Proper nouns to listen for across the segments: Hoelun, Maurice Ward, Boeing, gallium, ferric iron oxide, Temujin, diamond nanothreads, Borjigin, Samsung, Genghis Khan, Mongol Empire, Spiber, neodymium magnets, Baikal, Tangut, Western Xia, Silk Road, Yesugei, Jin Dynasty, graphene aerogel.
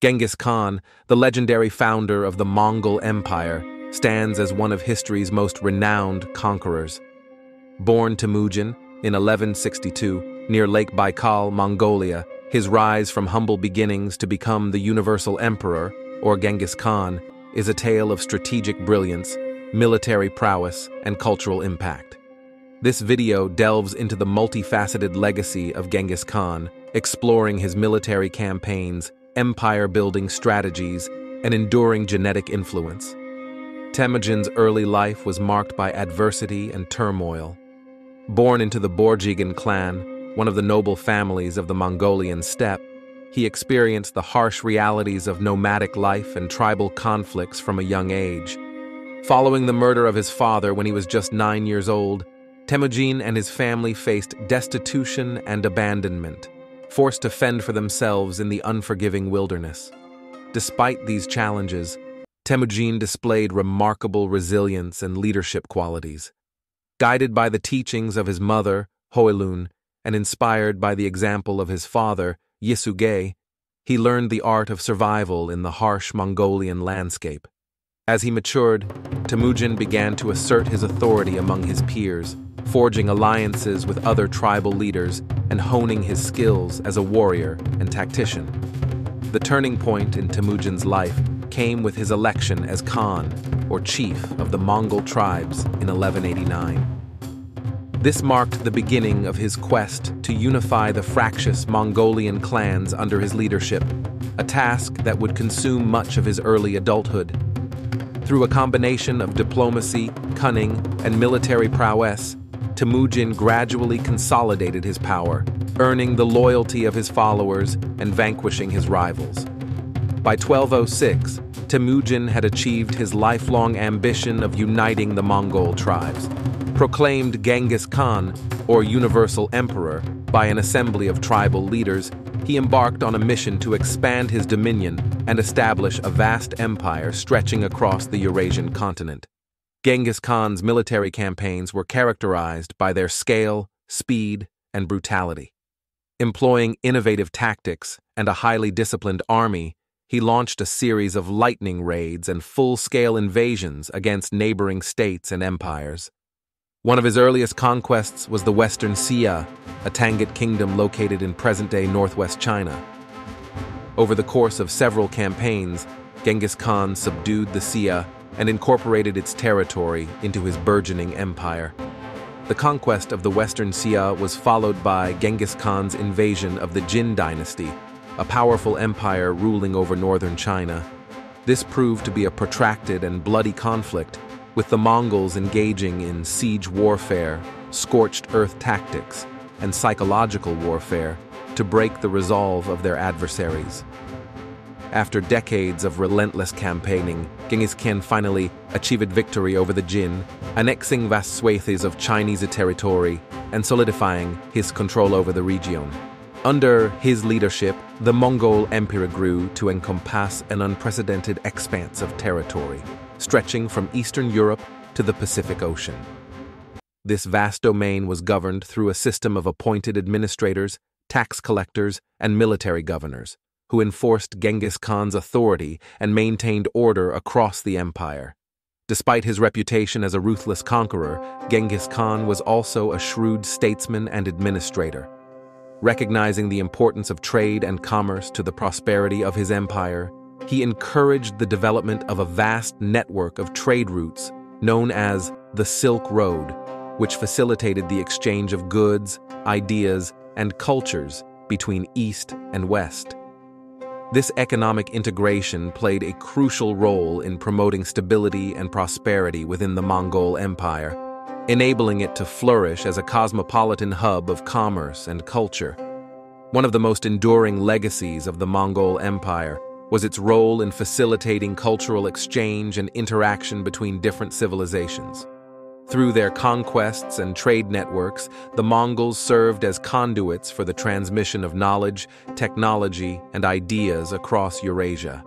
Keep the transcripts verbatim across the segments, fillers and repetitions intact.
Genghis Khan, the legendary founder of the Mongol Empire, stands as one of history's most renowned conquerors. Born Temujin in eleven sixty-two near Lake Baikal, Mongolia, his rise from humble beginnings to become the Universal Emperor, or Genghis Khan, is a tale of strategic brilliance, military prowess, and cultural impact. This video delves into the multifaceted legacy of Genghis Khan, exploring his military campaigns, empire-building strategies, and enduring genetic influence. Temujin's early life was marked by adversity and turmoil. Born into the Borjigin clan, one of the noble families of the Mongolian steppe, he experienced the harsh realities of nomadic life and tribal conflicts from a young age. Following the murder of his father when he was just nine years old, Temujin and his family faced destitution and abandonment, forced to fend for themselves in the unforgiving wilderness. Despite these challenges, Temujin displayed remarkable resilience and leadership qualities. Guided by the teachings of his mother, Hoelun, and inspired by the example of his father, Yesugei, he learned the art of survival in the harsh Mongolian landscape. As he matured, Temujin began to assert his authority among his peers, forging alliances with other tribal leaders and honing his skills as a warrior and tactician. The turning point in Temujin's life came with his election as Khan, or chief of the Mongol tribes, in eleven eighty-nine. This marked the beginning of his quest to unify the fractious Mongolian clans under his leadership, a task that would consume much of his early adulthood. Through a combination of diplomacy, cunning, and military prowess, Temujin gradually consolidated his power, earning the loyalty of his followers and vanquishing his rivals. By twelve oh six, Temujin had achieved his lifelong ambition of uniting the Mongol tribes, proclaimed Genghis Khan, or Universal Emperor, by an assembly of tribal leaders. He embarked on a mission to expand his dominion and establish a vast empire stretching across the Eurasian continent. Genghis Khan's military campaigns were characterized by their scale, speed, and brutality. Employing innovative tactics and a highly disciplined army, he launched a series of lightning raids and full-scale invasions against neighboring states and empires. One of his earliest conquests was the Western Xia, a Tangut kingdom located in present-day northwest China. Over the course of several campaigns, Genghis Khan subdued the Xia and incorporated its territory into his burgeoning empire. The conquest of the Western Xia was followed by Genghis Khan's invasion of the Jin Dynasty, a powerful empire ruling over northern China. This proved to be a protracted and bloody conflict, with the Mongols engaging in siege warfare, scorched earth tactics, and psychological warfare to break the resolve of their adversaries. After decades of relentless campaigning, Genghis Khan finally achieved victory over the Jin, annexing vast swathes of Chinese territory and solidifying his control over the region. Under his leadership, the Mongol Empire grew to encompass an unprecedented expanse of territory, stretching from Eastern Europe to the Pacific Ocean. This vast domain was governed through a system of appointed administrators, tax collectors, and military governors, who enforced Genghis Khan's authority and maintained order across the empire. Despite his reputation as a ruthless conqueror, Genghis Khan was also a shrewd statesman and administrator. Recognizing the importance of trade and commerce to the prosperity of his empire, he encouraged the development of a vast network of trade routes known as the Silk Road, which facilitated the exchange of goods, ideas, and cultures between East and West. This economic integration played a crucial role in promoting stability and prosperity within the Mongol Empire, enabling it to flourish as a cosmopolitan hub of commerce and culture. One of the most enduring legacies of the Mongol Empire was its role in facilitating cultural exchange and interaction between different civilizations. Through their conquests and trade networks, the Mongols served as conduits for the transmission of knowledge, technology, and ideas across Eurasia.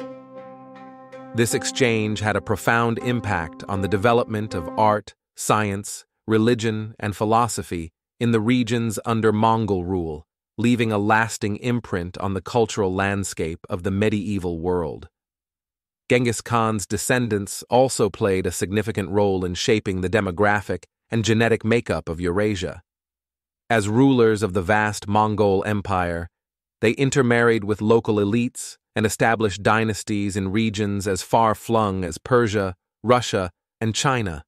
This exchange had a profound impact on the development of art, science, religion, and philosophy in the regions under Mongol rule, leaving a lasting imprint on the cultural landscape of the medieval world. Genghis Khan's descendants also played a significant role in shaping the demographic and genetic makeup of Eurasia. As rulers of the vast Mongol Empire, they intermarried with local elites and established dynasties in regions as far-flung as Persia, Russia, and China.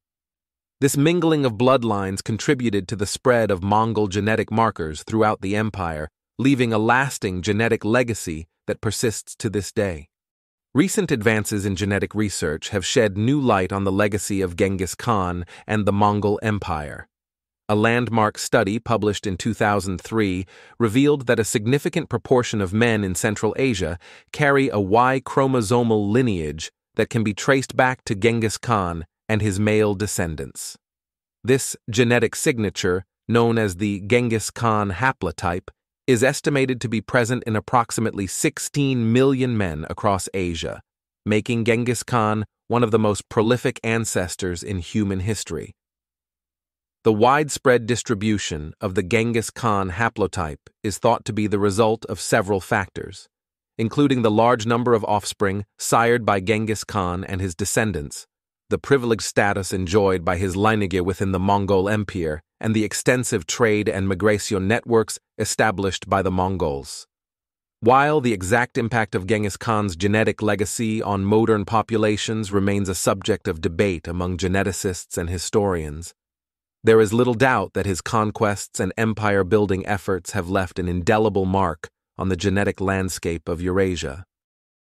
This mingling of bloodlines contributed to the spread of Mongol genetic markers throughout the empire, leaving a lasting genetic legacy that persists to this day. Recent advances in genetic research have shed new light on the legacy of Genghis Khan and the Mongol Empire. A landmark study published in two thousand three revealed that a significant proportion of men in Central Asia carry a Y chromosomal lineage that can be traced back to Genghis Khan and his male descendants. This genetic signature, known as the Genghis Khan haplotype, is estimated to be present in approximately sixteen million men across Asia, making Genghis Khan one of the most prolific ancestors in human history. The widespread distribution of the Genghis Khan haplotype is thought to be the result of several factors, including the large number of offspring sired by Genghis Khan and his descendants, the privileged status enjoyed by his lineage within the Mongol Empire, and the extensive trade and migration networks established by the Mongols. While the exact impact of Genghis Khan's genetic legacy on modern populations remains a subject of debate among geneticists and historians, there is little doubt that his conquests and empire-building efforts have left an indelible mark on the genetic landscape of Eurasia.